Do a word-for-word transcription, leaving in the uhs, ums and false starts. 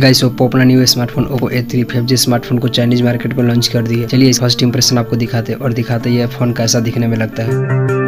Guys Oppo अपना new smartphone Oppo A three five G smartphone को Chinese market में launch कर दी है। चलिए फर्स्ट इंप्रेशन आपको दिखाते हैं और दिखाते हैं यह फोन कैसा दिखने में लगता है।